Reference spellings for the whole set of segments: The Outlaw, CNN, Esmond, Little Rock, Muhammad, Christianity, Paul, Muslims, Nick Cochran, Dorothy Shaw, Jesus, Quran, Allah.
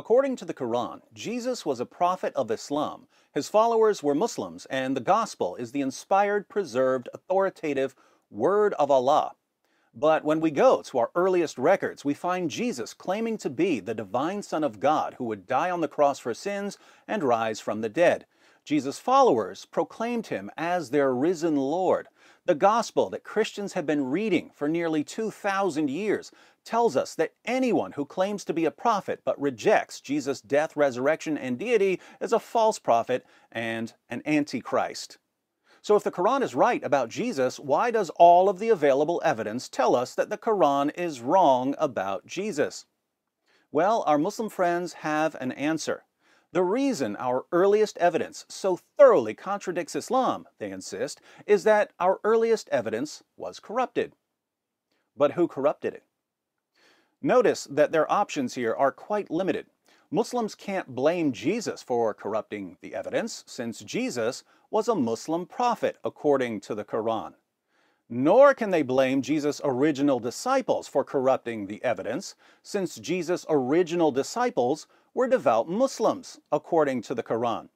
According to the Quran, Jesus was a prophet of Islam. His followers were Muslims, and the gospel is the inspired, preserved, authoritative Word of Allah. But when we go to our earliest records, we find Jesus claiming to be the divine Son of God who would die on the cross for sins and rise from the dead. Jesus' followers proclaimed him as their risen Lord. The gospel that Christians have been reading for nearly 2,000 years tells us that anyone who claims to be a prophet but rejects Jesus' death, resurrection, and deity is a false prophet and an antichrist. So if the Quran is right about Jesus, why does all of the available evidence tell us that the Quran is wrong about Jesus? Well, our Muslim friends have an answer. The reason our earliest evidence so thoroughly contradicts Islam, they insist, is that our earliest evidence was corrupted. But who corrupted it? Notice that their options here are quite limited. Muslims can't blame Jesus for corrupting the evidence, since Jesus was a Muslim prophet, according to the Quran. Nor can they blame Jesus' original disciples for corrupting the evidence, since Jesus' original disciples were devout Muslims, according to the Quran.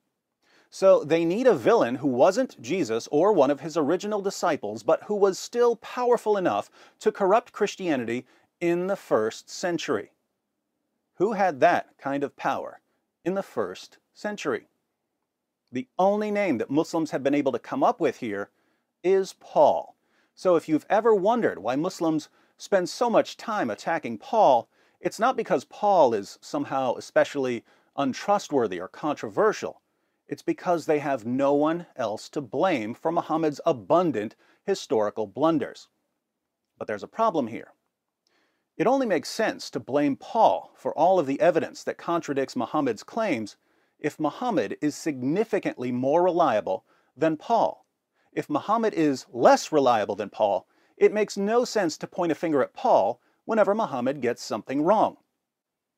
So they need a villain who wasn't Jesus or one of his original disciples, but who was still powerful enough to corrupt Christianity in the first century. Who had that kind of power in the first century? The only name that Muslims have been able to come up with here is Paul. So if you've ever wondered why Muslims spend so much time attacking Paul, it's not because Paul is somehow especially untrustworthy or controversial. It's because they have no one else to blame for Muhammad's abundant historical blunders. But there's a problem here. It only makes sense to blame Paul for all of the evidence that contradicts Muhammad's claims if Muhammad is significantly more reliable than Paul. If Muhammad is less reliable than Paul, it makes no sense to point a finger at Paul whenever Muhammad gets something wrong.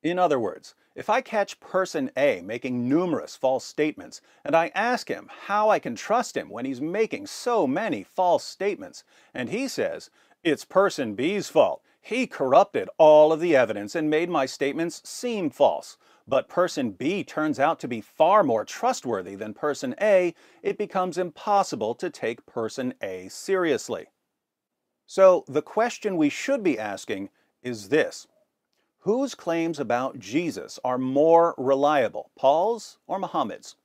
In other words, if I catch person A making numerous false statements, and I ask him how I can trust him when he's making so many false statements, and he says, "It's person B's fault. He corrupted all of the evidence and made my statements seem false. But person B turns out to be far more trustworthy than person A," it becomes impossible to take person A seriously. So the question we should be asking is this: whose claims about Jesus are more reliable, Paul's or Muhammad's?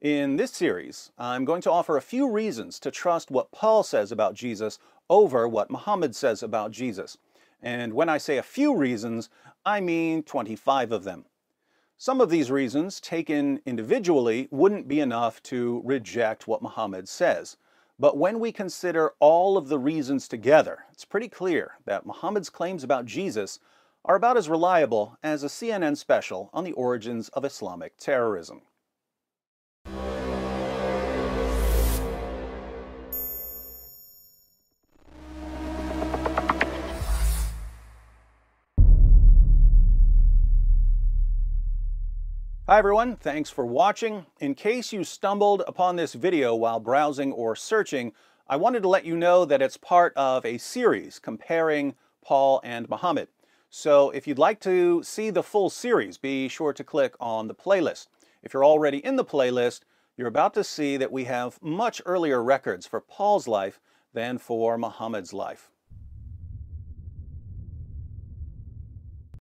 In this series, I'm going to offer a few reasons to trust what Paul says about Jesus over what Muhammad says about Jesus. And when I say a few reasons, I mean 25 of them. Some of these reasons, taken individually, wouldn't be enough to reject what Muhammad says. But when we consider all of the reasons together, it's pretty clear that Muhammad's claims about Jesus are about as reliable as a CNN special on the origins of Islamic terrorism. Hi everyone, thanks for watching. In case you stumbled upon this video while browsing or searching, I wanted to let you know that it's part of a series comparing Paul and Muhammad. So if you'd like to see the full series, be sure to click on the playlist. If you're already in the playlist, you're about to see that we have much earlier records for Paul's life than for Muhammad's life.